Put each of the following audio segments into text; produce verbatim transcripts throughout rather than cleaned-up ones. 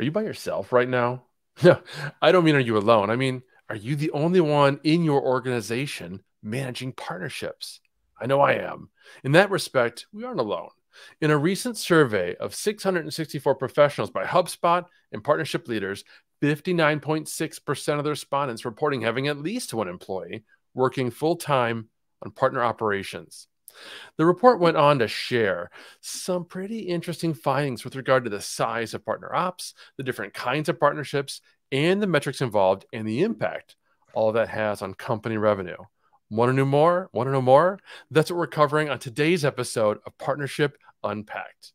are you by yourself right now? No, I don't mean are you alone. I mean, are you the only one in your organization managing partnerships? I know I am. In that respect, we aren't alone. In a recent survey of six hundred sixty-four professionals by HubSpot and Partnership Leaders, fifty-nine point six percent of the respondents reporting having at least one employee working full-time on partner operations. The report went on to share some pretty interesting findings with regard to the size of partner ops, the different kinds of partnerships, and the metrics involved, and the impact all that has on company revenue. Want to know more? Want to know more? That's what we're covering on today's episode of Partnership Unpacked.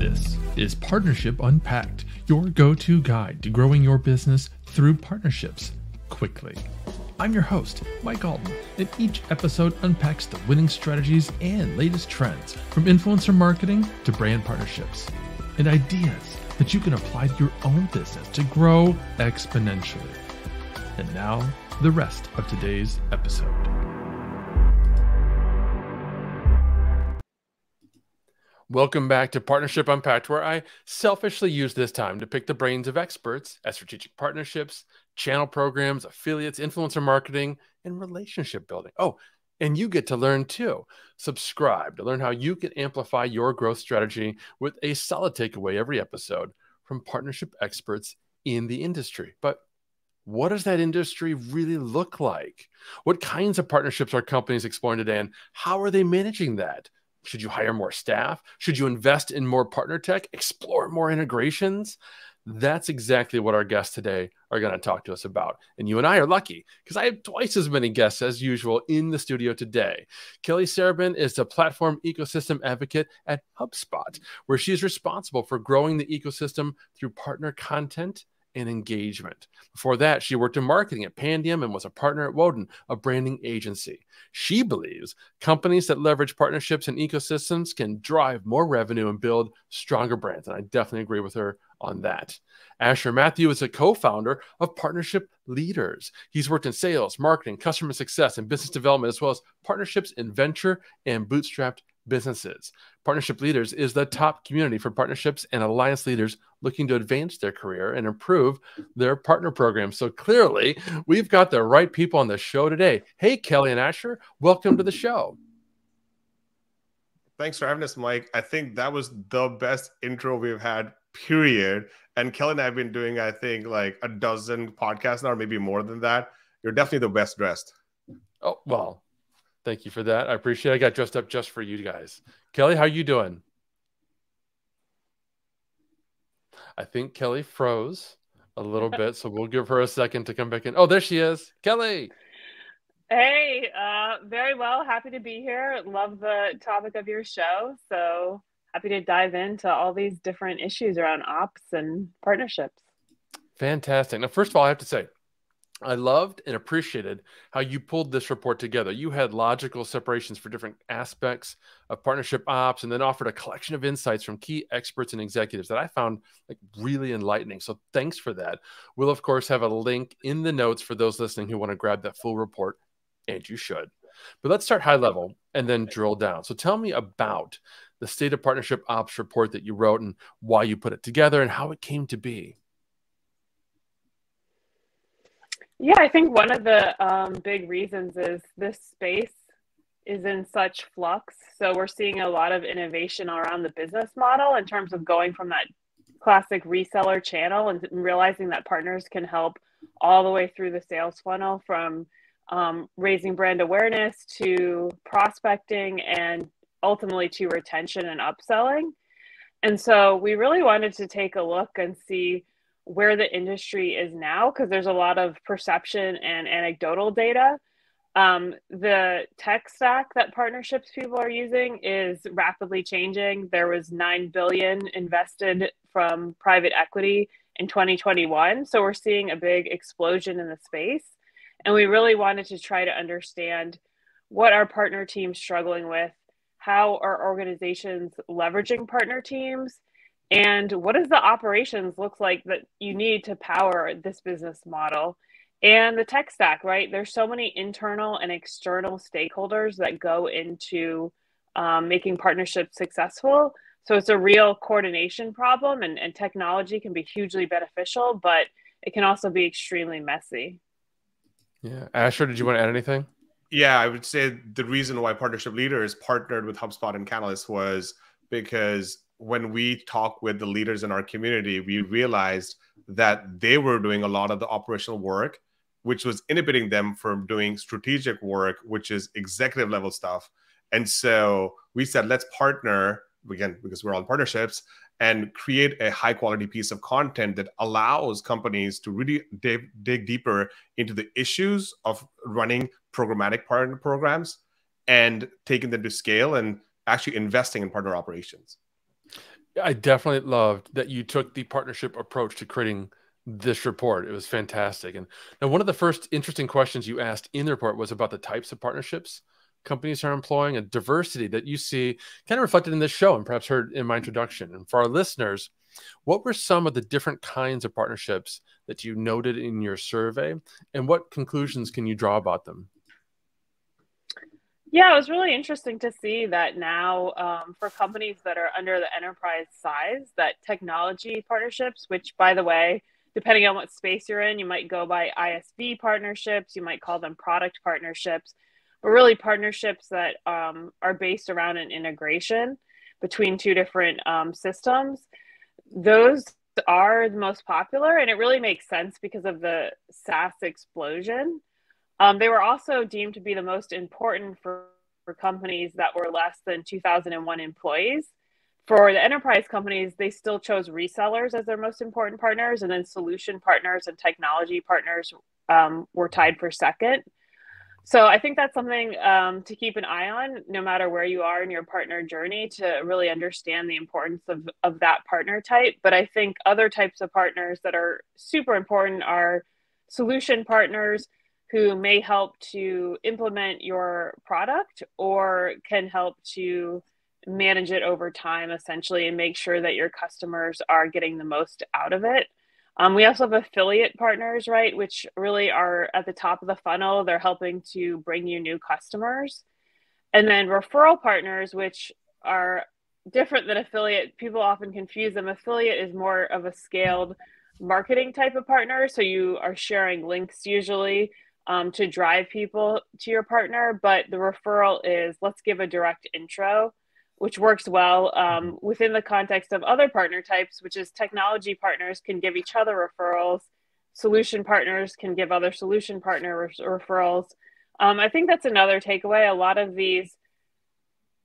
This is Partnership Unpacked, your go-to guide to growing your business through partnerships quickly. I'm your host, Mike Alton, and each episode unpacks the winning strategies and latest trends from influencer marketing to brand partnerships and ideas that you can apply to your own business to grow exponentially. And now, the rest of today's episode. Welcome back to Partnership Unpacked, where I selfishly use this time to pick the brains of experts at strategic partnerships, channel programs, affiliates, influencer marketing, and relationship building. Oh, and you get to learn too. Subscribe to learn how you can amplify your growth strategy with a solid takeaway every episode from partnership experts in the industry. But what does that industry really look like? What kinds of partnerships are companies exploring today, and how are they managing that? Should you hire more staff? Should you invest in more partner tech? Explore more integrations? That's exactly what our guests today are going to talk to us about. And you and I are lucky because I have twice as many guests as usual in the studio today. Kelly Sarabyn is the platform ecosystem advocate at HubSpot, where she is responsible for growing the ecosystem through partner content and engagement. Before that, she worked in marketing at Pandium and was a partner at Woden, a branding agency. She believes companies that leverage partnerships and ecosystems can drive more revenue and build stronger brands. And I definitely agree with her on that. Asher Matthew is a co-founder of Partnership Leaders. He's worked in sales, marketing, customer success, and business development, as well as partnerships in venture and bootstrapped businesses. Partnership Leaders is the top community for partnerships and alliance leaders looking to advance their career and improve their partner program. So clearly, we've got the right people on the show today. Hey, Kelly and Asher, welcome to the show. Thanks for having us, Mike. I think that was the best intro we've had, period. And Kelly and I have been doing, I think, like a dozen podcasts now, or maybe more than that. You're definitely the best dressed. Oh, well, thank you for that. I appreciate it. I got dressed up just for you guys. Kelly, how are you doing? I think Kelly froze a little bit, so we'll give her a second to come back in. Oh, there she is. Kelly. Hey, uh, very well. Happy to be here. Love the topic of your show. So happy to dive into all these different issues around ops and partnerships. Fantastic. Now, first of all, I have to say, I loved and appreciated how you pulled this report together. You had logical separations for different aspects of partnership ops and then offered a collection of insights from key experts and executives that I found like really enlightening. So thanks for that. We'll, of course, have a link in the notes for those listening who want to grab that full report, and you should. But let's start high level and then drill down. So tell me about the State of Partnership Ops report that you wrote and why you put it together and how it came to be. Yeah, I think one of the um, big reasons is this space is in such flux. So we're seeing a lot of innovation around the business model in terms of going from that classic reseller channel and realizing that partners can help all the way through the sales funnel, from um, raising brand awareness to prospecting and ultimately to retention and upselling. And so we really wanted to take a look and see where the industry is now, because there's a lot of perception and anecdotal data. Um, the tech stack that partnerships people are using is rapidly changing. There was nine billion dollars invested from private equity in twenty twenty-one. So we're seeing a big explosion in the space. And we really wanted to try to understand what our partner teams struggling with, how are organizations leveraging partner teams, and what does the operations look like that you need to power this business model? And the tech stack, right? There's so many internal and external stakeholders that go into um, making partnerships successful. So it's a real coordination problem, and, and technology can be hugely beneficial, but it can also be extremely messy. Yeah. Asher, did you want to add anything? Yeah, I would say the reason why Partnership Leaders partnered with HubSpot and Catalyst was because when we talked with the leaders in our community, we realized that they were doing a lot of the operational work, which was inhibiting them from doing strategic work, which is executive level stuff. And so we said, let's partner, again, because we're all partnerships, and create a high quality piece of content that allows companies to really dig, dig deeper into the issues of running programmatic partner programs and taking them to scale and actually investing in partner operations. I definitely loved that you took the partnership approach to creating this report. It was fantastic. And now one of the first interesting questions you asked in the report was about the types of partnerships companies are employing and diversity that you see kind of reflected in this show and perhaps heard in my introduction. And for our listeners, what were some of the different kinds of partnerships that you noted in your survey, and what conclusions can you draw about them? Yeah, it was really interesting to see that now um, for companies that are under the enterprise size, that technology partnerships, which by the way, depending on what space you're in, you might go by I S V partnerships, you might call them product partnerships, but really partnerships that um, are based around an integration between two different um, systems. Those are the most popular, and it really makes sense because of the SaaS explosion. Um, they were also deemed to be the most important for, for companies that were less than two thousand one employees. For the enterprise companies, they still chose resellers as their most important partners, and then solution partners and technology partners um, were tied for second. So I think that's something um, to keep an eye on, no matter where you are in your partner journey, to really understand the importance of, of that partner type. But I think other types of partners that are super important are solution partners, who may help to implement your product or can help to manage it over time, essentially, and make sure that your customers are getting the most out of it. Um, we also have affiliate partners, right, which really are at the top of the funnel. They're helping to bring you new customers. And then referral partners, which are different than affiliate. People often confuse them. Affiliate is more of a scaled marketing type of partner. So you are sharing links usually Um, to drive people to your partner, but the referral is, let's give a direct intro, which works well um, within the context of other partner types, which is technology partners can give each other referrals, solution partners can give other solution partner referrals. Um, I think that's another takeaway. A lot of these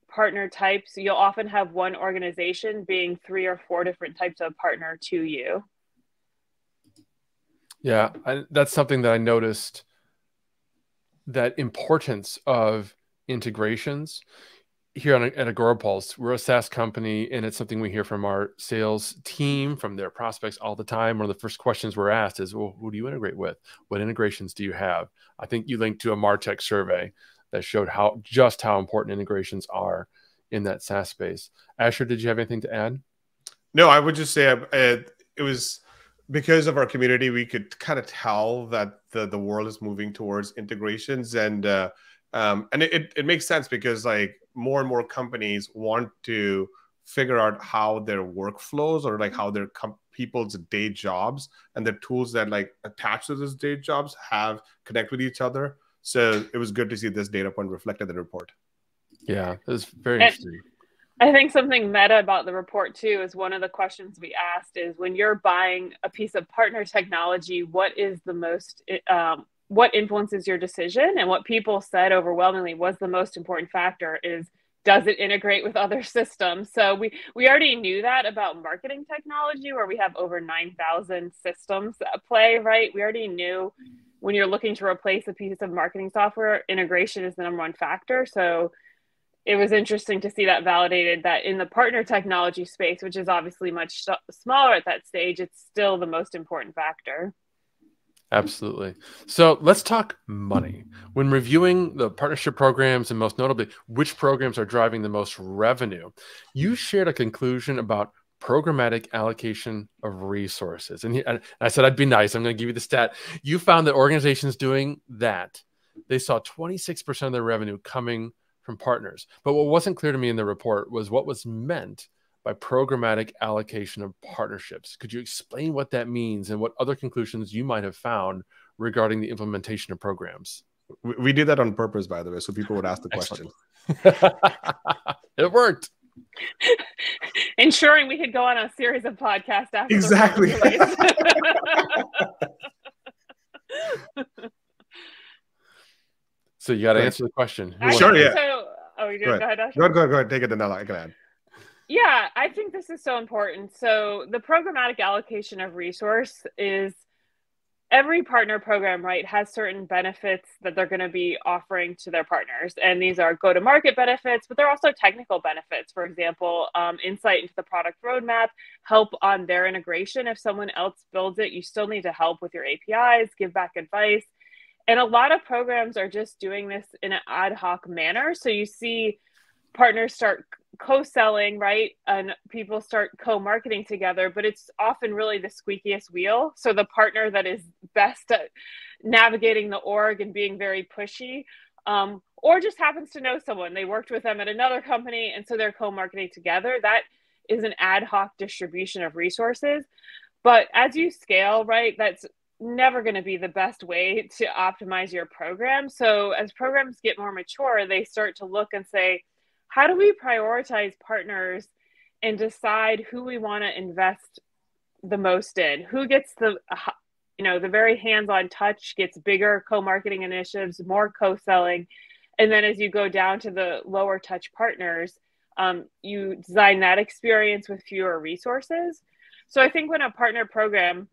partner types, you'll often have one organization being three or four different types of partner to you. Yeah, I, that's something that I noticed, that importance of integrations. Here on, at Agorapulse, we're a SaaS company, and it's something we hear from our sales team, from their prospects all the time. One of the first questions we're asked is, well, who do you integrate with? What integrations do you have? I think you linked to a MarTech survey that showed how just how important integrations are in that SaaS space. Asher, did you have anything to add? No, I would just say uh, it was... because of our community, we could kind of tell that the, the world is moving towards integrations. And uh, um, and it, it makes sense because like more and more companies want to figure out how their workflows or like how their com people's day jobs and the tools that like attach to those day jobs have connect with each other. So it was good to see this data point reflected in the report. Yeah, it was very interesting. I think something meta about the report too is one of the questions we asked is, when you're buying a piece of partner technology, what is the most, um, what influences your decision? And what people said overwhelmingly was the most important factor is, does it integrate with other systems? So we, we already knew that about marketing technology, where we have over nine thousand systems at play, right? We already knew when you're looking to replace a piece of marketing software, integration is the number one factor. So it was interesting to see that validated that in the partner technology space, which is obviously much smaller at that stage, it's still the most important factor. Absolutely. So let's talk money. When reviewing the partnership programs, and most notably, which programs are driving the most revenue, you shared a conclusion about programmatic allocation of resources. And, he, and I said, I'd be nice. I'm going to give you the stat. You found that organizations doing that, they saw twenty-six percent of their revenue coming from partners. But what wasn't clear to me in the report was what was meant by programmatic allocation of partnerships. Could you explain what that means and what other conclusions you might have found regarding the implementation of programs? We, we did that on purpose, by the way, so people would ask the question. It worked. Ensuring we could go on a series of podcasts after. Exactly. So you got to answer the question. Actually, sure, yeah. So, oh, you go, go ahead, Asher. Go ahead, go ahead, go ahead. Take it, Danella. I can add. Yeah, I think this is so important. So the programmatic allocation of resource is every partner program, right, has certain benefits that they're going to be offering to their partners. And these are go-to-market benefits, but they're also technical benefits. For example, um, insight into the product roadmap, help on their integration. If someone else builds it, you still need to help with your A P Is, give back advice. And a lot of programs are just doing this in an ad hoc manner. So you see partners start co-selling, right? And people start co-marketing together, but it's often really the squeakiest wheel. So the partner that is best at navigating the org and being very pushy, um, or just happens to know someone, they worked with them at another company. And so they're co-marketing together. That is an ad hoc distribution of resources. But as you scale, right, that's never going to be the best way to optimize your program. So as programs get more mature, they start to look and say, how do we prioritize partners and decide who we want to invest the most in? Who gets the, you know, the very hands-on touch, gets bigger co-marketing initiatives, more co-selling. And then as you go down to the lower touch partners, um, you design that experience with fewer resources. So I think when a partner program,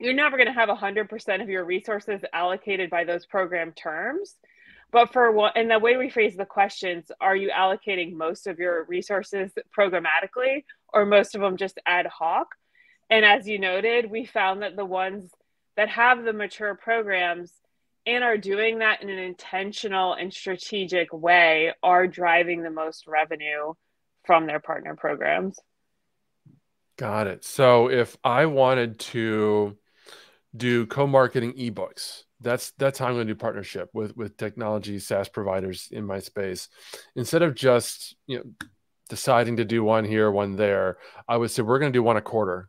you're never going to have one hundred percent of your resources allocated by those program terms. But for what, and the way we phrase the questions, are you allocating most of your resources programmatically or most of them just ad hoc? And as you noted, we found that the ones that have the mature programs and are doing that in an intentional and strategic way are driving the most revenue from their partner programs. Got it. So if I wanted to do co-marketing ebooks, That's that's how I'm going to do partnership with with technology SaaS providers in my space. Instead of just you know deciding to do one here, one there, I would say we're going to do one a quarter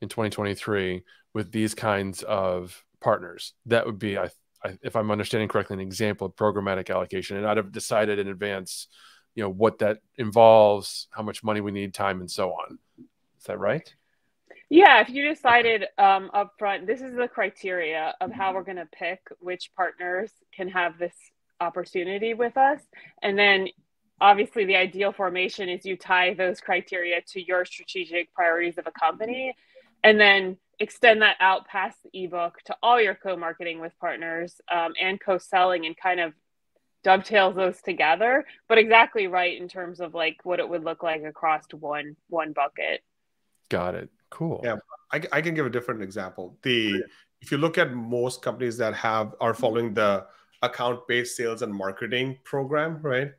in twenty twenty-three with these kinds of partners. That would be, I, I, if I'm understanding correctly, an example of programmatic allocation. And I'd have decided in advance, you know, what that involves, how much money we need, time, and so on. Is that right? Yeah, if you decided um, up front, this is the criteria of how we're going to pick which partners can have this opportunity with us. And then obviously the ideal formation is you tie those criteria to your strategic priorities of a company and then extend that out past the ebook to all your co-marketing with partners um, and co-selling, and kind of dovetails those together. But exactly right in terms of like what it would look like across one, one bucket. Got it. Cool. Yeah, I, I can give a different example. The if you look at most companies that have are following the account-based sales and marketing program, right?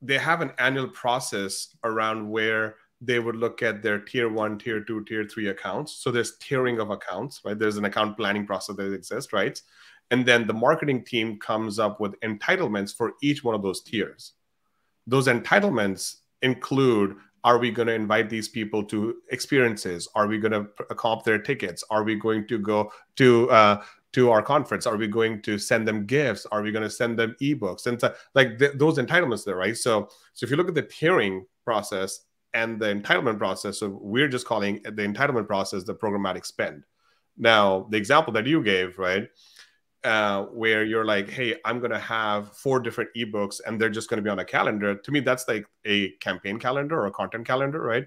They have an annual process around where they would look at their tier one, tier two, tier three accounts. So there's tiering of accounts, right? There's an account planning process that exists, right? And then the marketing team comes up with entitlements for each one of those tiers. Those entitlements include: are we going to invite these people to experiences? Are we going to comp their tickets? Are we going to go to uh, to our conference? Are we going to send them gifts? Are we going to send them ebooks? And so, like th those entitlements there, right? So, so if you look at the tiering process and the entitlement process, so we're just calling the entitlement process the programmatic spend. Now, the example that you gave, right, uh, where you're like, hey, I'm going to have four different ebooks and they're just going to be on a calendar. To me, that's like a campaign calendar or a content calendar, right?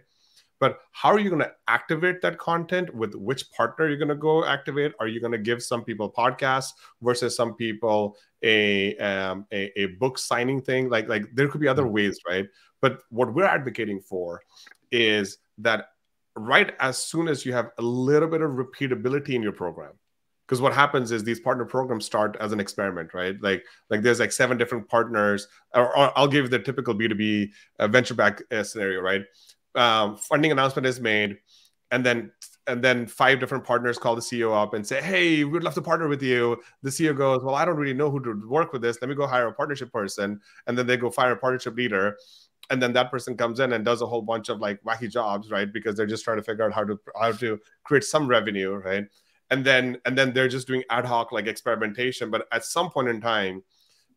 But how are you going to activate that content? With which partner you're going to go activate? Are you going to give some people podcasts versus some people a, um, a, a book signing thing? Like, like there could be other ways, right? But what we're advocating for is that right as soon as you have a little bit of repeatability in your program. Because what happens is these partner programs start as an experiment, right? Like, like there's like seven different partners. Or, or I'll give the typical B two B uh, venture back uh, scenario, right? uh, funding announcement is made, and then and then five different partners call the C E O up and say, hey, we'd love to partner with you. The C E O goes, well, I don't really know who to work with this. Let me go hire a partnership person. And then they go fire a partnership leader. And then that person comes in and does a whole bunch of like wacky jobs, right? Because they're just trying to figure out how to how to create some revenue, right? And then and then they're just doing ad hoc like experimentation. But at some point in time,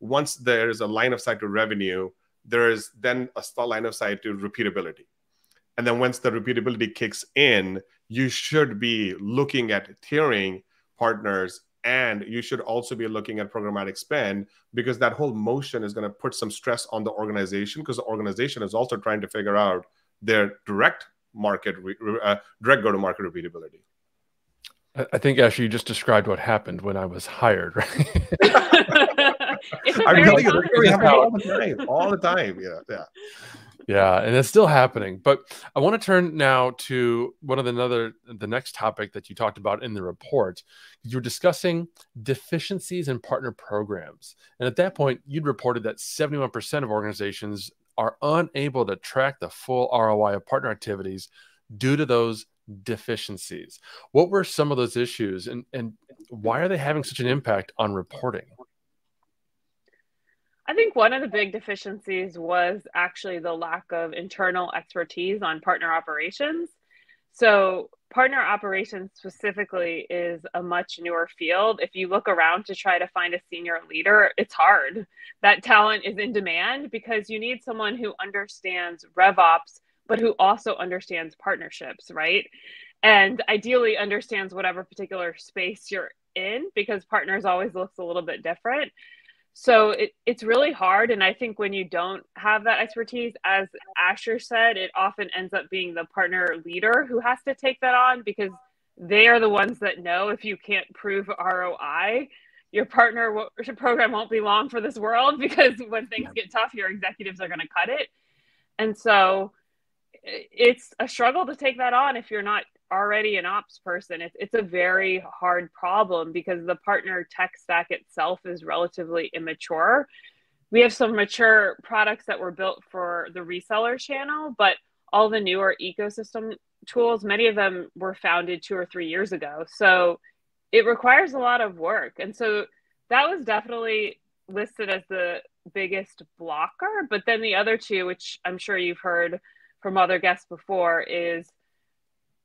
once there is a line of sight to revenue, there is then a line of sight to repeatability. And then once the repeatability kicks in, you should be looking at tiering partners, and you should also be looking at programmatic spend, because that whole motion is going to put some stress on the organization, because the organization is also trying to figure out their direct market, uh, direct go-to-market repeatability. I think, Asher, you just described what happened when I was hired, right? It's I really it all the time, all the time. Yeah, yeah, yeah, and it's still happening. But I want to turn now to one of the another the next topic that you talked about in the report. You were discussing deficiencies in partner programs, and at that point, you'd reported that seventy-one percent of organizations are unable to track the full R O I of partner activities due to those deficiencies. What were some of those issues, and and why are they having such an impact on reporting? I think one of the big deficiencies was actually the lack of internal expertise on partner operations. So partner operations specifically is a much newer field. If you look around to try to find a senior leader, it's hard. That talent is in demand because you need someone who understands RevOps, but who also understands partnerships, right? And ideally understands whatever particular space you're in, because partners always looks a little bit different. So it, it's really hard. And I think when you don't have that expertise, as Asher said, it often ends up being the partner leader who has to take that on, because they are the ones that know if you can't prove R O I, your partner your program won't be long for this world, because when things get tough, your executives are going to cut it. And so it's a struggle to take that on if you're not already an ops person. It's, it's a very hard problem because the partner tech stack itself is relatively immature. We have some mature products that were built for the reseller channel, but all the newer ecosystem tools, many of them were founded two or three years ago. So it requires a lot of work. And so that was definitely listed as the biggest blocker. But then the other two, which I'm sure you've heard from other guests before, is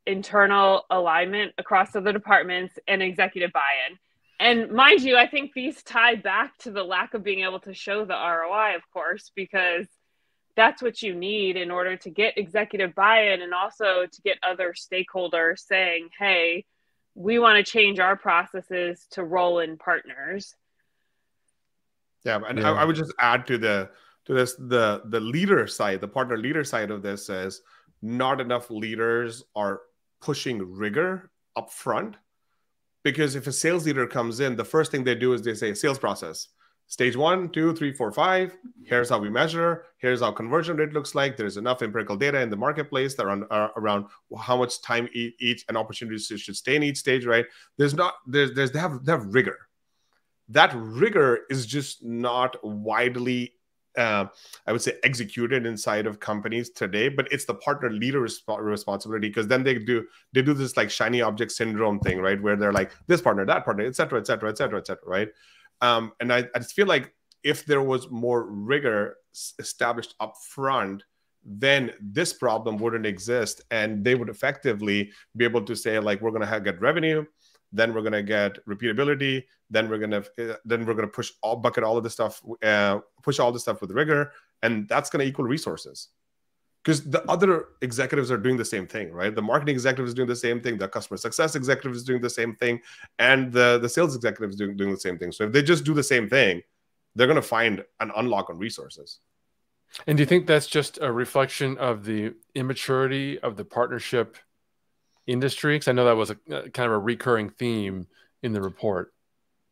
internal alignment across other departments and executive buy-in. And mind you, I think these tie back to the lack of being able to show the R O I, of course, because that's what you need in order to get executive buy-in, and also to get other stakeholders saying, hey, we want to change our processes to roll in partners. Yeah, and yeah. I, I would just add to the to this, the, the leader side, the partner leader side of this is not enough leaders are pushing rigor up front, because if a sales leader comes in, the first thing they do is they say sales process, stage one, two, three, four, five. Here's how we measure. Here's how conversion rate looks like. There's enough empirical data in the marketplace that around, uh, around how much time each, each and opportunities should stay in each stage, right? There's not, there's, there's, they have, they have rigor. That rigor is just not widely Uh, I would say executed inside of companies today, but it's the partner leader resp responsibility, because then they do they do this like shiny object syndrome thing, right? Where they're like this partner, that partner, et cetera, et cetera, et cetera, et cetera, right? Um, and I, I just feel like if there was more rigor established up front, then this problem wouldn't exist, and they would effectively be able to say like, we're going to get revenue, then we're going to get repeatability, then we're going to then we're going to push all bucket all of this stuff, uh, push all this stuff with rigor, and that's going to equal resources. Because the other executives are doing the same thing, right? The marketing executive is doing the same thing, the customer success executive is doing the same thing, and the, the sales executive is doing, doing the same thing. So if they just do the same thing, they're going to find an unlock on resources. And do you think that's just a reflection of the immaturity of the partnership industry? Because I know that was a uh, kind of a recurring theme in the report.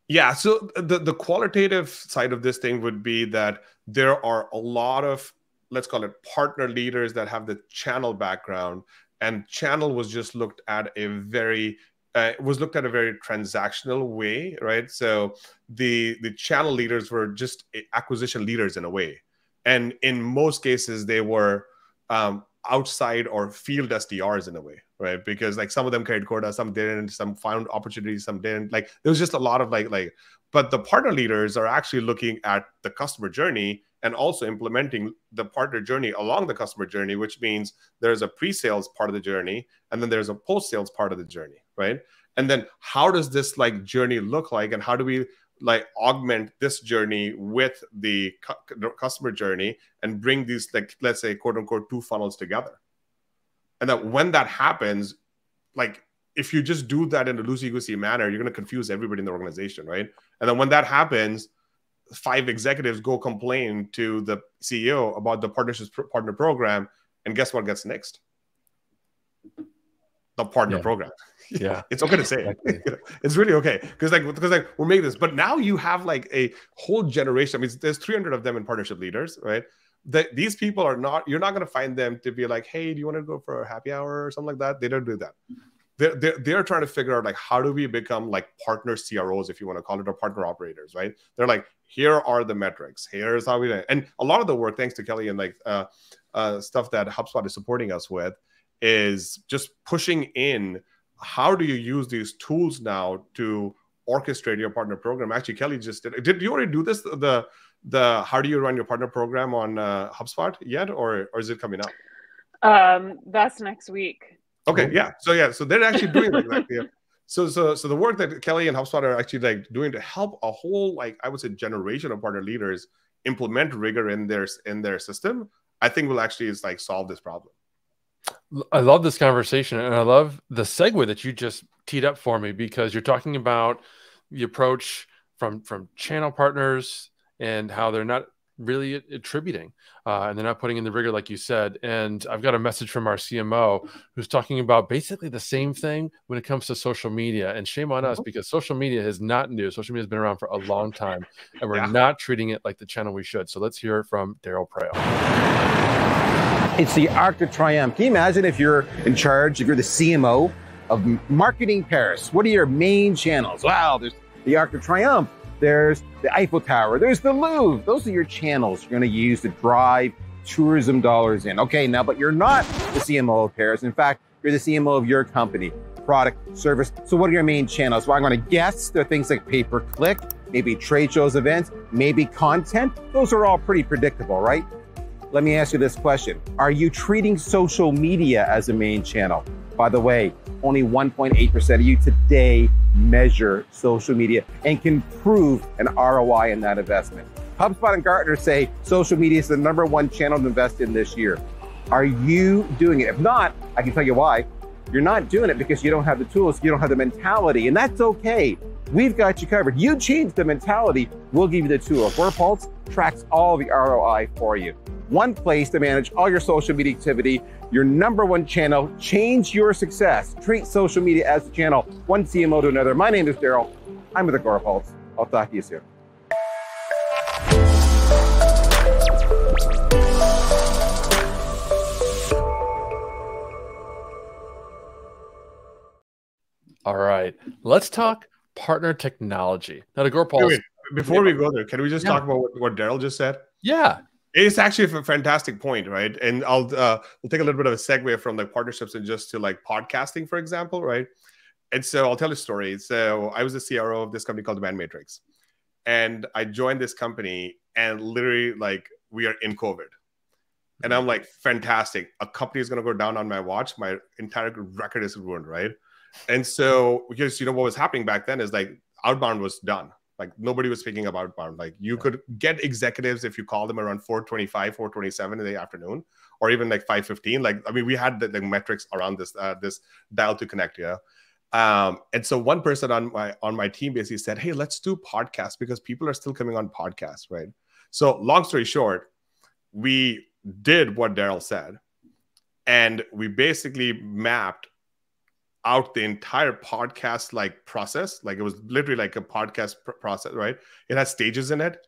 Yeah, so the the qualitative side of this thing would be that there are a lot of, let's call it, partner leaders that have the channel background, and channel was just looked at a very uh, was looked at a very transactional way, right? So the the channel leaders were just acquisition leaders in a way, and in most cases they were um, outside or field S D Rs in a way, right? Because like some of them carried quota, some didn't, some found opportunities, some didn't. Like there was just a lot of like, like, but the partner leaders are actually looking at the customer journey and also implementing the partner journey along the customer journey, which means there's a pre-sales part of the journey, and then there's a post-sales part of the journey, right? And then how does this like journey look like, and how do we like augment this journey with the cu customer journey and bring these like, let's say, quote unquote, two funnels together? And that when that happens, like if you just do that in a loosey-goosey manner, you're gonna confuse everybody in the organization, right? And then when that happens, five executives go complain to the C E O about the partnerships partner program, and guess what gets next? The partner yeah. program. Yeah, it's okay to say exactly. it. It's really okay because like because like we're making this, but now you have like a whole generation. I mean, there's three hundred of them in Partnership Leaders, right? That these people are not. You're not going to find them to be like, hey, do you want to go for a happy hour or something like that? They don't do that. They're, they're, they're trying to figure out like how do we become like partner C R Os, if you want to call it, or partner operators, right? They're like, here are the metrics. Here's how we do it. And a lot of the work, thanks to Kelly and like uh, uh, stuff that HubSpot is supporting us with, is just pushing in how do you use these tools now to orchestrate your partner program. Actually, Kelly just did. Did you already do this? The the how do you run your partner program on uh, HubSpot yet, or or is it coming up? Um, that's next week. Okay, yeah. So yeah, so they're actually doing like that. Yeah. So so so the work that Kelly and HubSpot are actually like doing to help a whole like I would say generation of partner leaders implement rigor in their in their system, I think will actually is like solve this problem. I love this conversation, and I love the segue that you just teed up for me, because you're talking about the approach from from channel partners and how they're not really attributing uh, and they're not putting in the rigor, like you said. And I've got a message from our C M O who's talking about basically the same thing when it comes to social media, and shame on us because social media is not new. Social media has been around for a long time, and we're yeah. not treating it like the channel we should. So let's hear from Daryl Prail. It's the arc de triomphe. Can you imagine if you're in charge, if you're the C M O of marketing Paris, what are your main channels? Wow, there's the arc de triomphe. There's the Eiffel Tower, there's the Louvre. Those are your channels you're gonna use to drive tourism dollars in. Okay, now, but you're not the C M O of Paris. In fact, you're the C M O of your company, product, service. So what are your main channels? Well, I'm gonna guess there are things like pay-per-click, maybe trade shows, events, maybe content. Those are all pretty predictable, right? Let me ask you this question. Are you treating social media as a main channel? By the way, only one point eight percent of you today measure social media and can prove an R O I in that investment. HubSpot and Gartner say social media is the number one channel to invest in this year. Are you doing it? If not, I can tell you why. You're not doing it because you don't have the tools, you don't have the mentality, and that's okay. We've got you covered. You change the mentality, we'll give you the tool. Agorapulse tracks all the R O I for you. One place to manage all your social media activity, your number one channel. Change your success. Treat social media as a channel, one C M O to another. My name is Daryl. I'm with Agorapulse. I'll talk to you soon. All right, let's talk partner technology. Now, Agorapulse. Before we go there, can we just yeah. talk about what, what Daryl just said? Yeah. It's actually a fantastic point, right? And I'll uh, we'll take a little bit of a segue from like partnerships and just to like podcasting, for example, right? And so I'll tell you a story. So I was the C R O of this company called Demand Matrix, and I joined this company, and literally like we are in COVID, and I'm like, fantastic. A company is going to go down on my watch. My entire record is ruined, right? And so because you know what was happening back then is like outbound was done. Like nobody was speaking about outbound. Like you could get executives if you call them around four twenty-five, four twenty-seven in the afternoon, or even like five fifteen. Like, I mean, we had the, the metrics around this uh, this dial to connect, yeah. Um, and so one person on my on my team basically said, hey, let's do podcasts because people are still coming on podcasts, right? So long story short, we did what Daryl said, and we basically mapped out the entire podcast like process. Like it was literally like a podcast pr process, right? It had stages in it.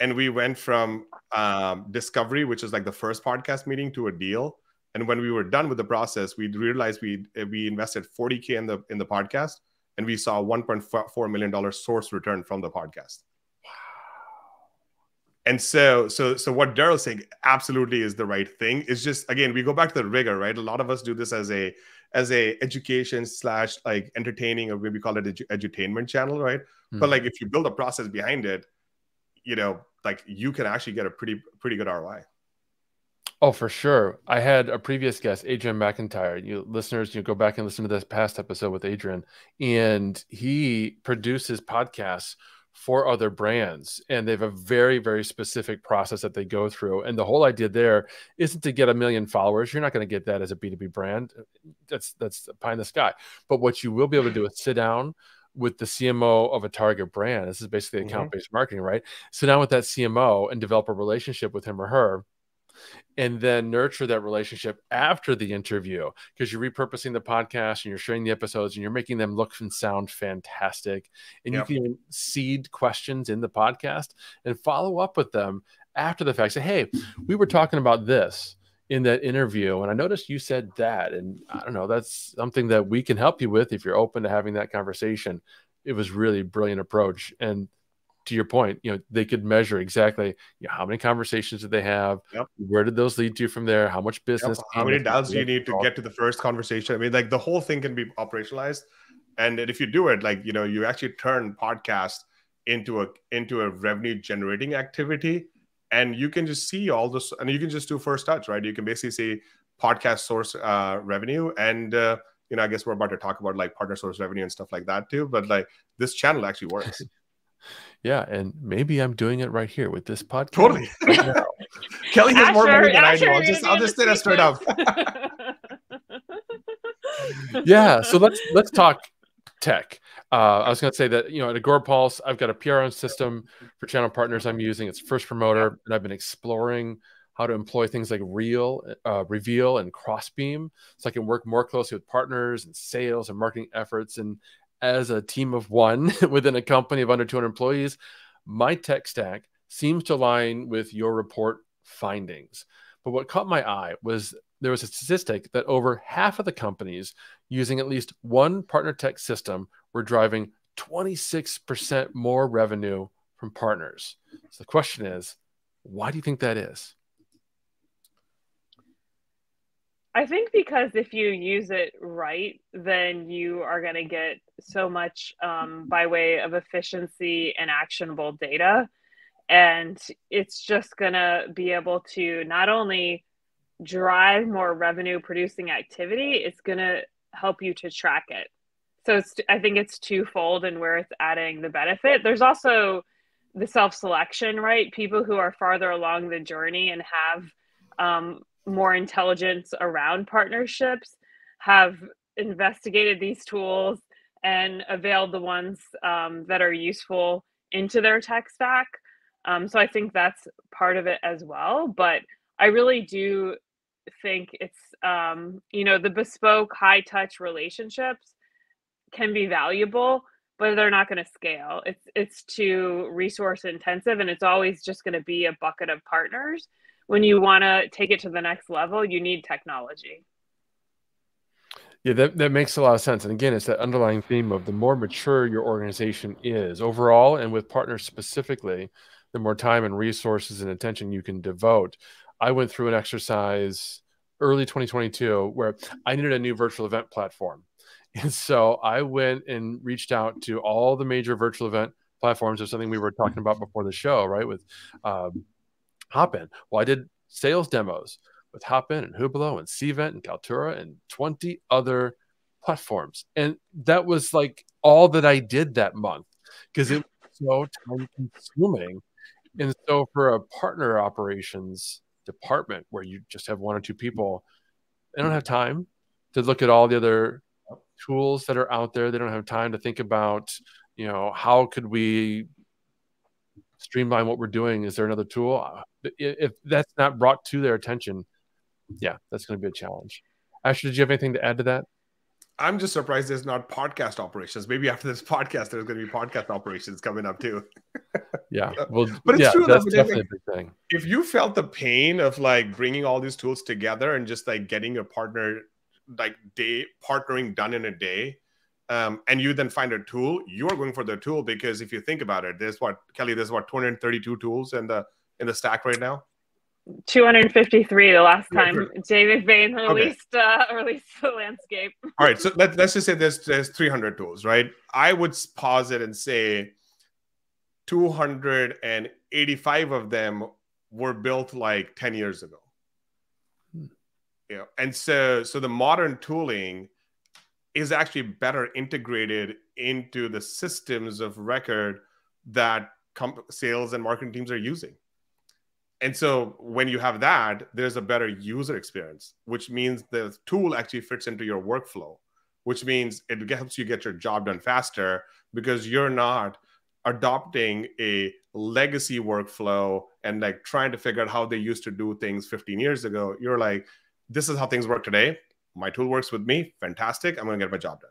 And we went from um, discovery, which is like the first podcast meeting, to a deal. And when we were done with the process, we realized we we invested forty K in the in the podcast, and we saw a one point four million dollars source return from the podcast. Wow. And so, so, so what Daryl's saying absolutely is the right thing. It's just, again, we go back to the rigor, right? A lot of us do this as a, as a education slash like entertaining, or maybe call it edu edutainment channel, right? Mm. But like, if you build a process behind it, you know, like you can actually get a pretty, pretty good R O I. Oh, for sure. I had a previous guest, Adrian McIntyre. You listeners, you go back and listen to this past episode with Adrian, and he produces podcasts for other brands, and they have a very, very specific process that they go through. And the whole idea there isn't to get a million followers. You're not going to get that as a B two B brand. That's that's pie in the sky. But what you will be able to do is sit down with the C M O of a target brand. This is basically account-based mm-hmm. marketing, right? Sit down with that C M O and develop a relationship with him or her, and then nurture that relationship after the interview, because you're repurposing the podcast and you're sharing the episodes and you're making them look and sound fantastic. And yep. you can even seed questions in the podcast and follow up with them after the fact. Say, hey, we were talking about this in that interview, and I noticed you said that. And I don't know, that's something that we can help you with if you're open to having that conversation. It was really a brilliant approach. And to your point, you know, they could measure exactly, you know, how many conversations did they have? Yep. Where did those lead to from there? How much business? Yep. How many dials do you need to get to the first conversation? I mean, like the whole thing can be operationalized. And if you do it, like, you know, you actually turn podcast into a, into a revenue generating activity, and you can just see all this, and you can just do first touch, right? You can basically see podcast source uh, revenue. And, uh, you know, I guess we're about to talk about like partner source revenue and stuff like that too, but like this channel actually works. Yeah, and maybe I'm doing it right here with this podcast. Totally. No. Kelly has Asher, more money than Asher, I do. I'll just, I'll just say that straight up. Yeah, so let's let's talk tech. Uh, I was going to say that, you know, at Agorapulse, I've got a P R M system for channel partners I'm using. It's First Promoter, and I've been exploring how to employ things like Real, uh, Reveal, and Crossbeam, so I can work more closely with partners and sales and marketing efforts. And as a team of one within a company of under two hundred employees, my tech stack seems to align with your report findings. But what caught my eye was there was a statistic that over half of the companies using at least one partner tech system were driving twenty-six percent more revenue from partners. So the question is, why do you think that is? I think because if you use it right, then you are going to get so much um, by way of efficiency and actionable data. And it's just going to be able to not only drive more revenue producing activity, it's going to help you to track it. So it's, I think it's twofold in where it's adding the benefit. There's also the self-selection, right? People who are farther along the journey and have um, more intelligence around partnerships have investigated these tools and availed the ones um, that are useful into their tech stack. Um, so I think that's part of it as well. But I really do think it's, um, you know, the bespoke high touch relationships can be valuable, but they're not going to scale. It's, it's too resource intensive, and it's always just going to be a bucket of partners. When you want to take it to the next level, you need technology. Yeah, that, that makes a lot of sense. And again, it's that underlying theme of the more mature your organization is overall, and with partners specifically, the more time and resources and attention you can devote. I went through an exercise early twenty twenty-two where I needed a new virtual event platform. And so I went and reached out to all the major virtual event platforms of something we were talking about before the show, right? With um, Hopin. Well, I did sales demos with Hopin and Hubilo and Cvent and Kaltura and twenty other platforms. And that was like all that I did that month, because it was so time consuming. And so for a partner operations department where you just have one or two people, they don't have time to look at all the other tools that are out there. They don't have time to think about, you know, how could we streamline what we're doing? Is there another tool? If that's not brought to their attention, yeah, that's going to be a challenge. Asher, did you have anything to add to that? I'm just surprised there's not podcast operations. Maybe after this podcast, there's going to be podcast operations coming up too. Yeah, well, but it's yeah, true. That's definitely a big thing. If you felt the pain of like bringing all these tools together and just like getting a partner, like day partnering done in a day, Um, and you then find a tool, you're going for the tool, because if you think about it, there's what, Kelly, there's what, two hundred thirty-two tools in the in the stack right now? two hundred fifty-three the last time Jay McVeigh released, okay. uh, released the landscape. All right, so let, let's just say there's, there's three hundred tools, right? I would posit and say two hundred eighty-five of them were built like ten years ago. Hmm. You know, and so, so the modern tooling is actually better integrated into the systems of record that sales and marketing teams are using. And so when you have that, there's a better user experience, which means the tool actually fits into your workflow, which means it helps you get your job done faster because you're not adopting a legacy workflow and like trying to figure out how they used to do things fifteen years ago. You're like, this is how things work today. My tool works with me. Fantastic. I'm going to get my job done.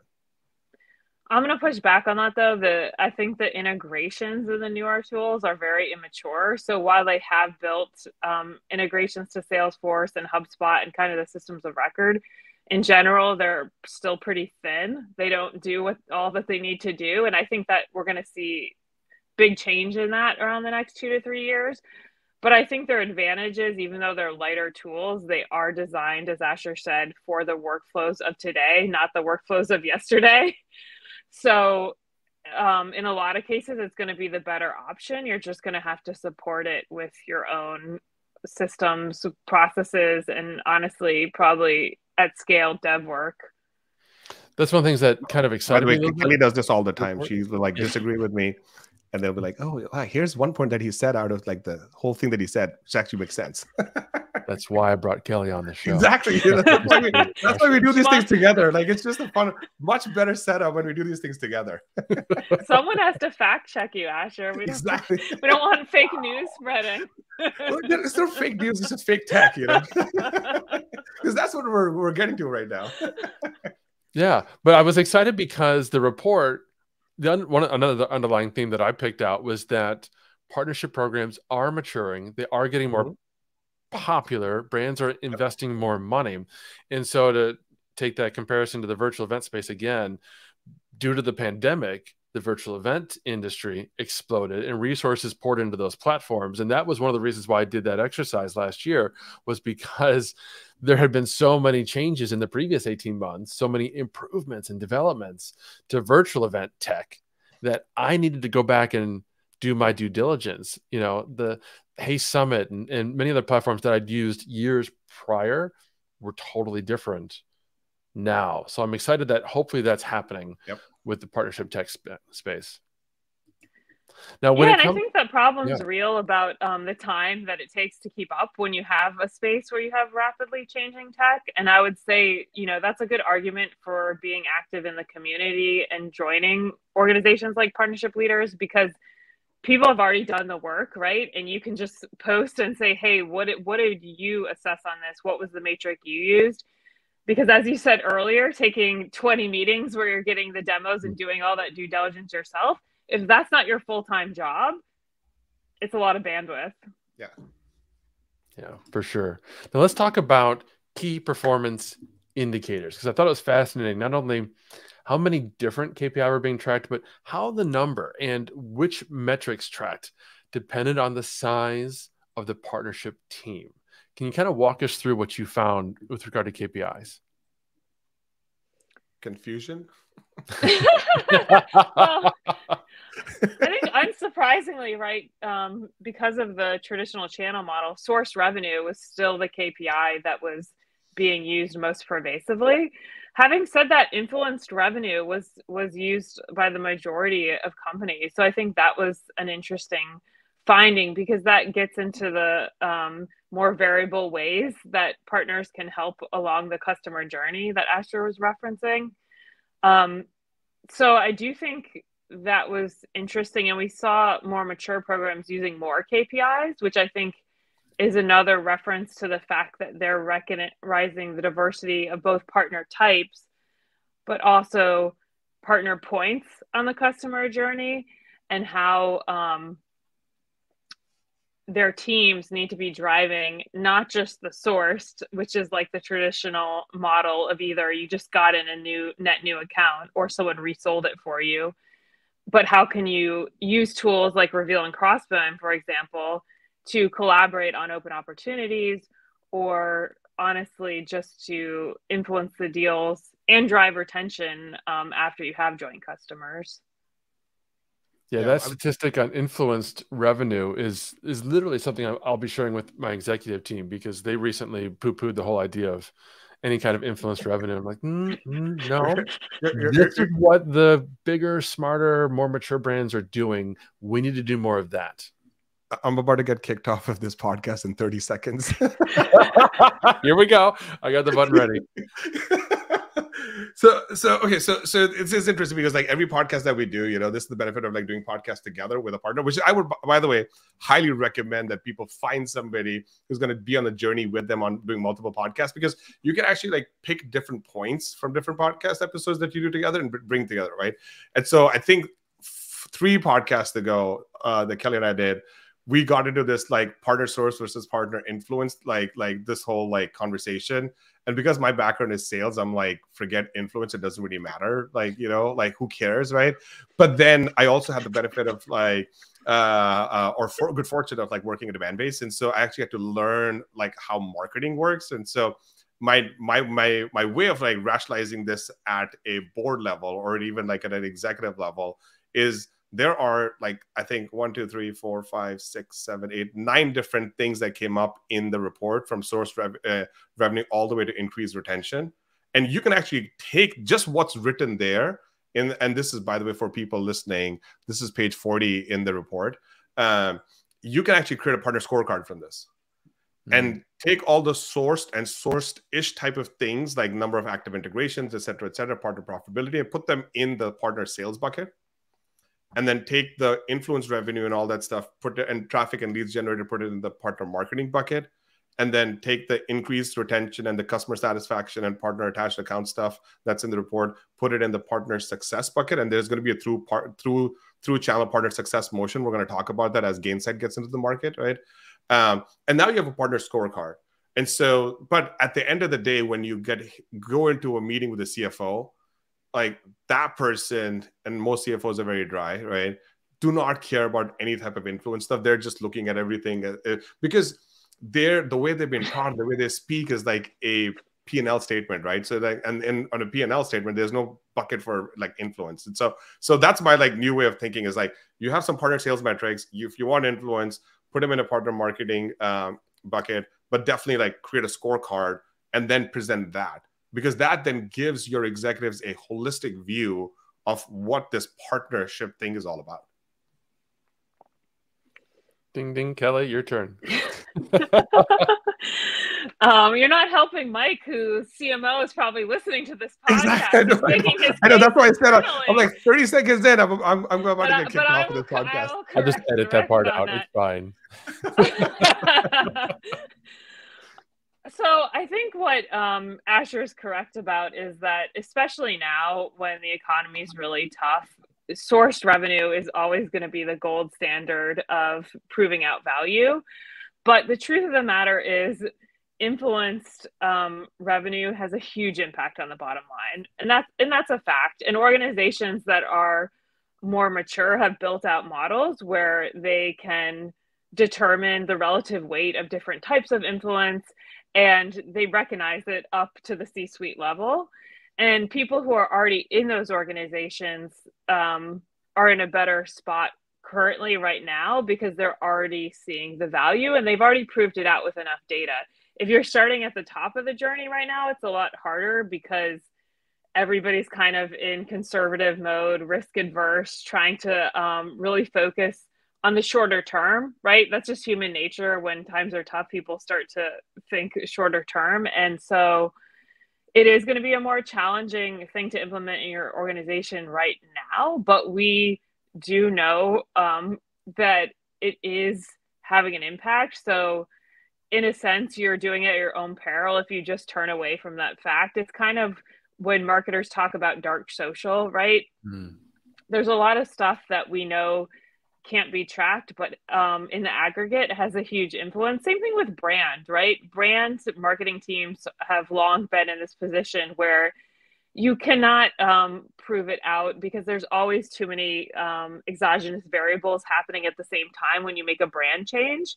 I'm going to push back on that, though. The, I think the integrations of the newer tools are very immature. So while they have built um, integrations to Salesforce and HubSpot and kind of the systems of record, in general, they're still pretty thin. They don't do what, all that they need to do. And I think that we're going to see big change in that around the next two to three years. But I think their advantages, even though they're lighter tools, they are designed, as Asher said, for the workflows of today, not the workflows of yesterday. So um, in a lot of cases, it's going to be the better option. You're just going to have to support it with your own systems, processes, and honestly, probably at scale dev work. That's one of the things that kind of excited me. Kelly does this all the time. She will like disagree with me. And they'll be like, oh, wow, here's one point that he said out of like the whole thing that he said, which actually makes sense. That's why I brought Kelly on the show. Exactly. That's why we, that's why we do these things together. Like, it's just a fun, much better setup when we do these things together. Someone has to fact check you, Asher. We don't, exactly. We don't want fake news spreading. It's not fake news. It's just fake tech, you know? Because that's what we're, we're getting to right now. Yeah. But I was excited because the report, The one another underlying theme that I picked out was that partnership programs are maturing. They are getting more mm-hmm. popular. Brands are investing yep. more money. And so to take that comparison to the virtual event space again, due to the pandemic, the virtual event industry exploded and resources poured into those platforms. And that was one of the reasons why I did that exercise last year, was because there had been so many changes in the previous eighteen months, so many improvements and developments to virtual event tech that I needed to go back and do my due diligence. You know, the Hey Summit and, and many other platforms that I'd used years prior were totally different now. So I'm excited that hopefully that's happening. Yep. With the partnership tech sp space. Now, when yeah, it and I think the problem's yeah. real about um, the time that it takes to keep up when you have a space where you have rapidly changing tech. And I would say, you know, that's a good argument for being active in the community and joining organizations like Partnership Leaders, because people have already done the work, right? And you can just post and say, hey, what did, what did you assess on this? What was the metric you used? Because as you said earlier, taking twenty meetings where you're getting the demos and doing all that due diligence yourself, if that's not your full-time job, it's a lot of bandwidth. Yeah. Yeah, for sure. Now let's talk about key performance indicators, because I thought it was fascinating. Not only how many different K P Is were being tracked, but how the number and which metrics tracked depended on the size of the partnership team. Can you kind of walk us through what you found with regard to K P Is? Confusion? Well, I think unsurprisingly, right, um, because of the traditional channel model, source revenue was still the K P I that was being used most pervasively. Having said that, influenced revenue was, was used by the majority of companies. So I think that was an interesting finding, because that gets into the um, more variable ways that partners can help along the customer journey that Asher was referencing. Um, so I do think that was interesting. And we saw more mature programs using more K P Is, which I think is another reference to the fact that they're recognizing the diversity of both partner types, but also partner points on the customer journey, and how um, their teams need to be driving not just the sourced, which is like the traditional model of either you just got in a new net new account or someone resold it for you, but how can you use tools like Reveal and Crossbeam, for example, to collaborate on open opportunities, or honestly, just to influence the deals and drive retention um, after you have joined customers. Yeah, that statistic on influenced revenue is is literally something I'll be sharing with my executive team, because they recently poo-pooed the whole idea of any kind of influenced revenue. I'm like, mm, mm, no, this is what the bigger, smarter, more mature brands are doing. We need to do more of that. I'm about to get kicked off of this podcast in thirty seconds. Here we go. I got the button ready. So, so, okay. So, so it's, it's interesting because like every podcast that we do, you know, this is the benefit of like doing podcasts together with a partner, which I would, by the way, highly recommend that people find somebody who's going to be on the journey with them on doing multiple podcasts, because you can actually like pick different points from different podcast episodes that you do together and bring together. Right. And so I think three podcasts ago uh, that Kelly and I did, we got into this like partner source versus partner influence, like, like this whole like conversation. And because my background is sales, I'm like, forget influence. It doesn't really matter. Like, you know, like who cares, right? But then I also have the benefit of like, uh, uh, or for good fortune of like working at Demand Base. And so I actually had to learn like how marketing works. And so my, my, my, my way of like rationalizing this at a board level or even like at an executive level is there are like, I think one, two, three, four, five, six, seven, eight, nine different things that came up in the report from source rev uh, revenue all the way to increase retention. And you can actually take just what's written there. In, and this is, by the way, for people listening, this is page forty in the report. Um, you can actually create a partner scorecard from this. And take all the sourced and sourced-ish type of things, like number of active integrations, et cetera, et cetera, partner profitability, and put them in the partner sales bucket. And then take the influence revenue and all that stuff, put it and traffic and leads generated, put it in the partner marketing bucket. And then take the increased retention and the customer satisfaction and partner attached account stuff that's in the report, put it in the partner success bucket. And there's going to be a through part through through channel partner success motion. We're going to talk about that as Gainsight gets into the market, right? Um, and now you have a partner scorecard. And so, but at the end of the day, when you get go into a meeting with the C F O, like that person, and most C F Os are very dry, right? Do not care about any type of influence stuff. They're just looking at everything because they're the way they've been taught, the way they speak is like a P and L statement, right? So like, and, and on a P and L statement, there's no bucket for like influence. And so, so that's my like new way of thinking is like, you have some partner sales metrics. You, if you want influence, put them in a partner marketing um, bucket, but definitely like create a scorecard and then present that. Because that then gives your executives a holistic view of what this partnership thing is all about. Ding, ding, Kelly, your turn. um, you're not helping Mike, whose C M O is probably listening to this podcast. Exactly. I know, I know. I know that's why I said I'm, I'm like thirty seconds in. I'm, I'm, I'm about to get kicked off of this podcast. I'll, I'll just edit that part out. That. It's fine. So I think what um, Asher is correct about is that, especially now when the economy is really tough, sourced revenue is always going to be the gold standard of proving out value. But the truth of the matter is influenced um, revenue has a huge impact on the bottom line. And that's, and that's a fact. And organizations that are more mature have built out models where they can determine the relative weight of different types of influence, and they recognize it up to the C-suite level. And people who are already in those organizations um, are in a better spot currently right now because they're already seeing the value and they've already proved it out with enough data. If you're starting at the top of the journey right now, it's a lot harder because everybody's kind of in conservative mode, risk adverse, trying to um, really focus on the shorter term, right? That's just human nature. When times are tough, people start to think shorter term. And so it is going to be a more challenging thing to implement in your organization right now. But we do know um, that it is having an impact. So in a sense, you're doing it at your own peril if you just turn away from that fact. It's kind of when marketers talk about dark social, right? Mm. There's a lot of stuff that we know can't be tracked, but um, in the aggregate has a huge influence. Same thing with brand, right? Brands, marketing teams have long been in this position where you cannot um, prove it out because there's always too many um, exogenous variables happening at the same time when you make a brand change.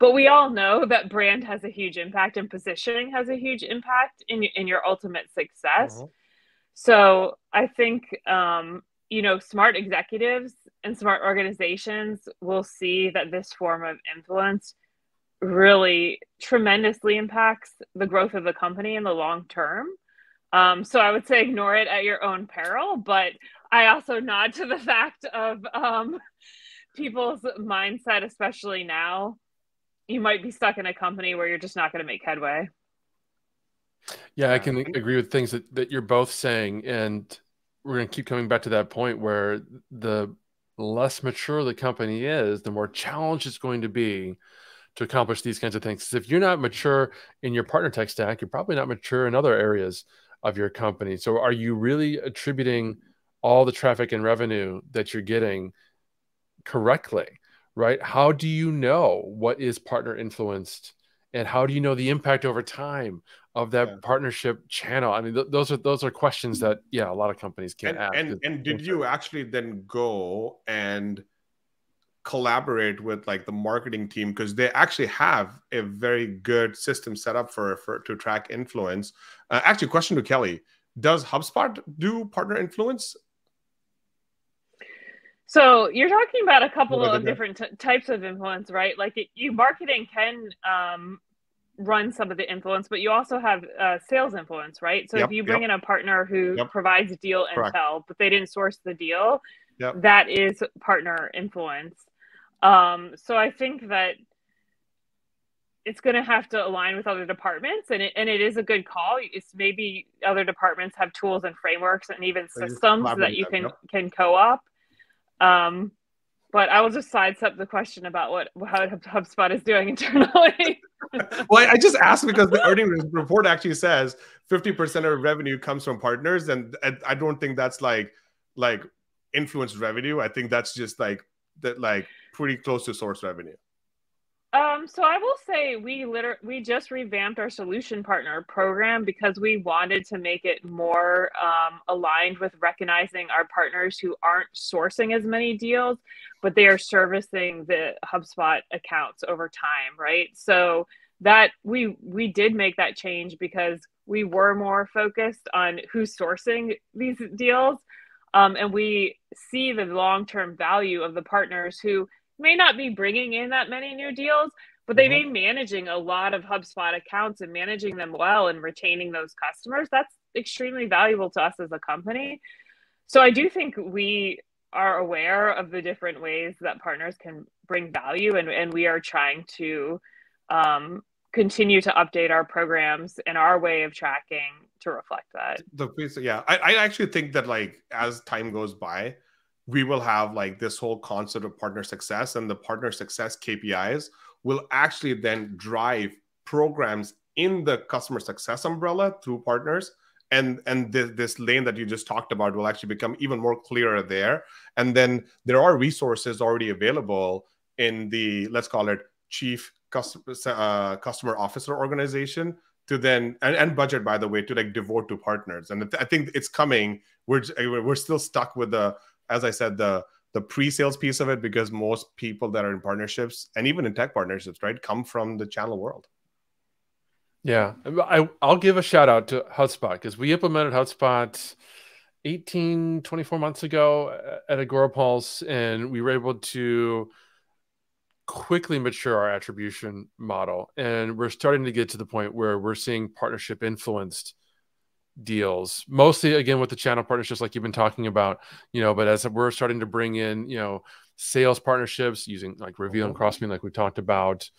But we all know that brand has a huge impact and positioning has a huge impact in, in your ultimate success. Mm-hmm. So I think, um, you know, smart executives and smart organizations will see that this form of influence really tremendously impacts the growth of the company in the long term. Um, so I would say ignore it at your own peril, but I also nod to the fact of um, people's mindset, especially now. You might be stuck in a company where you're just not going to make headway. Yeah, I can agree with things that, that you're both saying. And we're going to keep coming back to that point where the less mature the company is, the more challenged it's going to be to accomplish these kinds of things. If you're not mature in your partner tech stack, you're probably not mature in other areas of your company. So are you really attributing all the traffic and revenue that you're getting correctly? Right? How do you know what is partner influenced, and how do you know the impact over time of that yeah. partnership channel? I mean, th those are those are questions that, yeah, a lot of companies can't ask. And, and did you actually then go and collaborate with like the marketing team? Because they actually have a very good system set up for, for to track influence. Uh, actually, question to Kelly, does HubSpot do partner influence? So you're talking about a couple of different t types of influence, right? Like it, you marketing can um, run some of the influence, but you also have uh, sales influence, right? So yep, if you bring yep. in a partner who yep. provides deal Correct. intel, but they didn't source the deal, yep. that is partner influence. Um, so I think that it's going to have to align with other departments, and it, and it is a good call. It's maybe other departments have tools and frameworks and even so systems that you can, yep. can co-op. Um, but I will just sidestep the question about what how HubSpot is doing internally. Well, I just asked because the earnings report actually says fifty percent of revenue comes from partners, and I don't think that's like like influence revenue. I think that's just like that like pretty close to source revenue. Um, so I will say we liter we just revamped our solution partner program because we wanted to make it more um, aligned with recognizing our partners who aren't sourcing as many deals, but they are servicing the HubSpot accounts over time, right? So that we we did make that change because we were more focused on who's sourcing these deals, um, and we see the long-term value of the partners who may not be bringing in that many new deals, but they may be managing a lot of HubSpot accounts and managing them well and retaining those customers. That's extremely valuable to us as a company. So I do think we are aware of the different ways that partners can bring value, and, and we are trying to um, continue to update our programs and our way of tracking to reflect that. The piece, yeah, I, I actually think that like as time goes by, we will have like this whole concept of partner success, and the partner success K P Is will actually then drive programs in the customer success umbrella through partners. And, and this, this lane that you just talked about will actually become even more clearer there. And then there are resources already available in the, let's call it chief customer, uh, customer officer organization to then, and, and budget, by the way, to like devote to partners. And I think it's coming. We're, we're still stuck with the, as I said, the the pre-sales piece of it, because most people that are in partnerships and even in tech partnerships, right, come from the channel world. Yeah, I, I'll give a shout out to HubSpot, because we implemented HubSpot eighteen, twenty-four months ago at Agorapulse, and we were able to quickly mature our attribution model. And we're starting to get to the point where we're seeing partnership influenced deals, mostly again with the channel partnerships like you've been talking about, you know, but as we're starting to bring in, you know, sales partnerships using like Reveal and Crossbeam, like we talked about,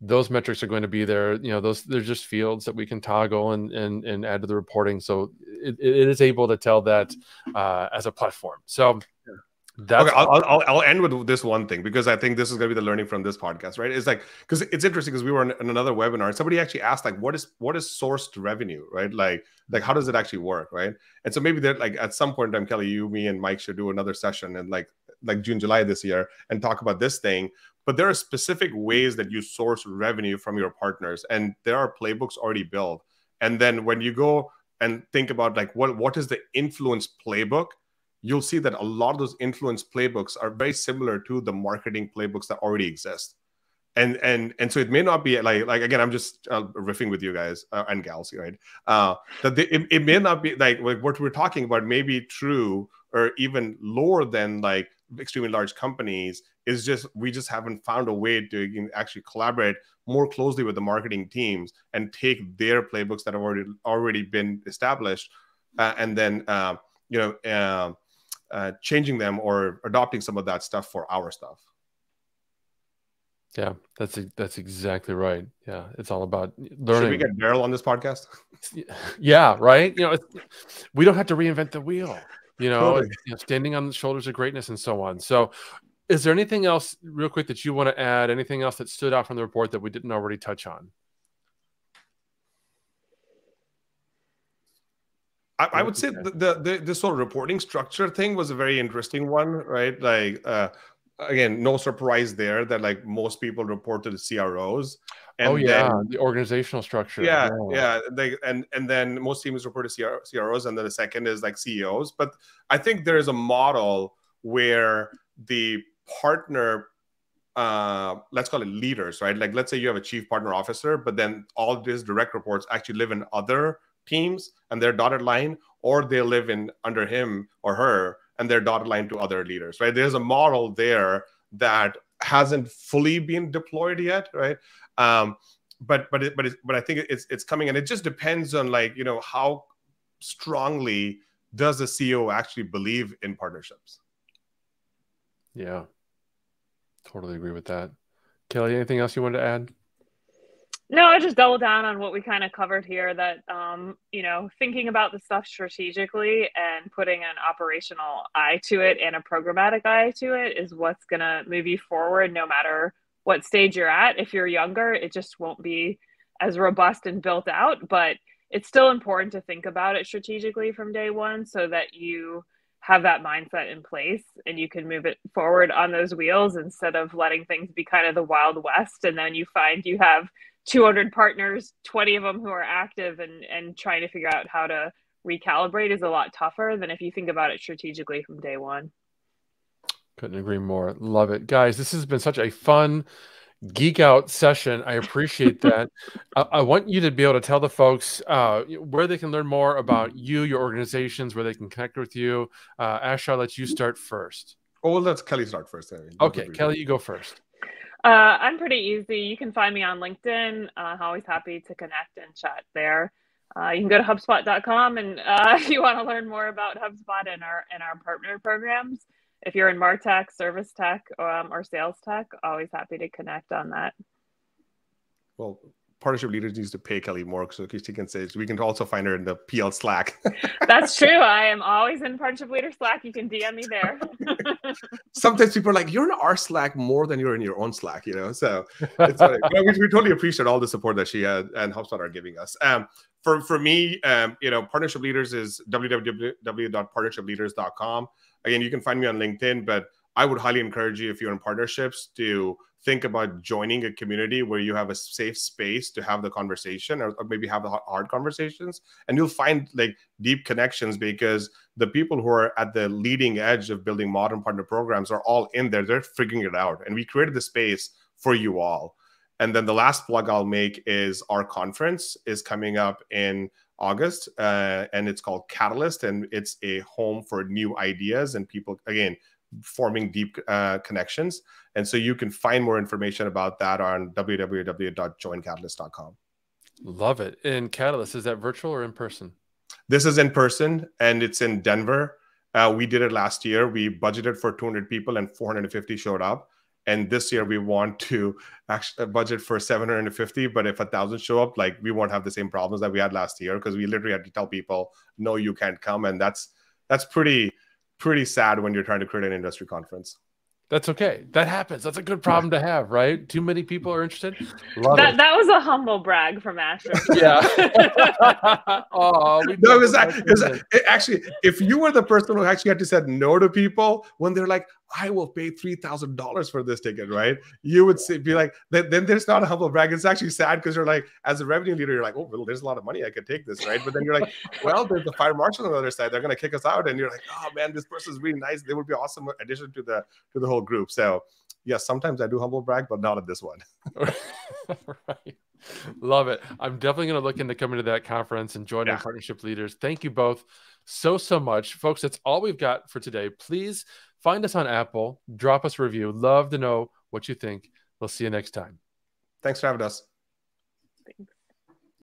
those metrics are going to be there. You know, those, they're just fields that we can toggle and, and, and add to the reporting. So it, it is able to tell that uh, as a platform. So that's okay, I'll, I'll, I'll end with this one thing, because I think this is going to be the learning from this podcast, right? It's like, because it's interesting, because we were in, in another webinar and somebody actually asked like, what is what is sourced revenue, right? Like, like how does it actually work, right? And so maybe that like at some point in time, Kelly, you, me, and Mike should do another session in like like June, July this year and talk about this thing. But there are specific ways that you source revenue from your partners, and there are playbooks already built. And then when you go and think about like what what is the influence playbook, you'll see that a lot of those influence playbooks are very similar to the marketing playbooks that already exist. And and and so it may not be like like again, I'm just uh, riffing with you guys uh, and gals, right? Uh, that they, it, it may not be like, like what we're talking about may be true or even lower than like extremely large companies. Is just we just haven't found a way to you know, actually collaborate more closely with the marketing teams and take their playbooks that have already already been established uh, and then uh, you know uh, uh, changing them or adopting some of that stuff for our stuff. Yeah, that's that's exactly right. Yeah, it's all about learning. Should we get Daryl on this podcast? Yeah, right. You know, it's, we don't have to reinvent the wheel. You know, totally. You know, standing on the shoulders of greatness and so on. So, is there anything else, real quick, that you want to add? Anything else that stood out from the report that we didn't already touch on? I, I would say the, the the this sort of reporting structure thing was a very interesting one, right? Like. Uh, Again, no surprise there that like most people report to the C R Os. And oh yeah, then, the organizational structure. Yeah, oh. yeah. They, and and then most teams report to C R, C R Os, and then the second is like C E Os. But I think there is a model where the partner, uh, let's call it leaders, right? Like let's say you have a chief partner officer, but then all these direct reports actually live in other teams and their dotted line, or they live in under him or her. And they're dotted line to other leaders, right? There's a model there that hasn't fully been deployed yet, right? Um, but but it, but it, but I think it's it's coming, and it just depends on like you know how strongly does the C E O actually believe in partnerships? Yeah, totally agree with that. Kelly, anything else you wanted to add? No, I just double down on what we kind of covered here, that, um, you know, thinking about the stuff strategically and putting an operational eye to it and a programmatic eye to it is what's going to move you forward no matter what stage you're at. If you're younger, it just won't be as robust and built out, but it's still important to think about it strategically from day one so that you have that mindset in place and you can move it forward on those wheels instead of letting things be kind of the Wild West. And then you find you have two hundred partners, twenty of them who are active, and, and trying to figure out how to recalibrate is a lot tougher than if you think about it strategically from day one. Couldn't agree more. Love it. Guys, this has been such a fun geek out session. I appreciate that. I, I want you to be able to tell the folks uh, where they can learn more about you, your organizations, where they can connect with you. Uh, Asher, I'll let you start first. Oh, well, let's Kelly start first. I mean, okay, Kelly, you go first. Uh, I'm pretty easy. You can find me on LinkedIn. Uh, I'm always happy to connect and chat there. Uh, you can go to HubSpot dot com, and uh, if you want to learn more about HubSpot and our and our partner programs, if you're in MarTech, service tech, um, or sales tech, always happy to connect on that. Well, Partnership Leaders needs to pay Kelly more so she can say we can also find her in the P L Slack. That's true. I am always in Partnership Leader Slack. You can D M me there. Sometimes people are like, you're in our Slack more than you're in your own Slack, you know? So it's funny. But we, we totally appreciate all the support that she uh, and HubSpot are giving us. Um, for, for me, um, you know, Partnership Leaders is w w w dot partnership leaders dot com. Again, you can find me on LinkedIn, but I would highly encourage you, if you're in partnerships, to think about joining a community where you have a safe space to have the conversation, or, or maybe have the hard conversations, and you'll find like deep connections, because the people who are at the leading edge of building modern partner programs are all in there. They're figuring it out, and we created the space for you all. And then the last plug I'll make is our conference is coming up in August, uh, and it's called Catalyst, and it's a home for new ideas and people, again, forming deep uh, connections. And so you can find more information about that on w w w dot join catalyst dot com. Love it. And Catalyst, is that virtual or in person? This is in person, and it's in Denver. Uh, we did it last year. We budgeted for two hundred people and four hundred fifty showed up. And this year we want to actually budget for seven hundred fifty, but if a thousand show up, like we won't have the same problems that we had last year, because we literally had to tell people, no, you can't come. And that's, that's pretty, pretty sad when you're trying to create an industry conference. That's okay. That happens. That's a good problem to have, right? Too many people are interested. Love that, it. That was a humble brag from Asher. Yeah. Oh, we no, it was, it was, it actually, if you were the person who actually had to say no to people when they're like, I will pay three thousand dollars for this ticket, right? You would say, be like, then, then there's not a humble brag. It's actually sad because you're like, as a revenue leader, you're like, oh, well, there's a lot of money. I could take this, right? But then you're like, well, there's the fire marshal on the other side. They're going to kick us out. And you're like, oh, man, this person's really nice. They would be awesome addition to the, to the whole group. So yes, yeah, sometimes I do humble brag, but not at this one. Right. Love it. I'm definitely going to look into coming to that conference and joining yeah. Partnership Leaders. Thank you both so, so much. Folks, that's all we've got for today. Please find us on Apple. Drop us a review. Love to know what you think. We'll see you next time. Thanks for having us. Thanks.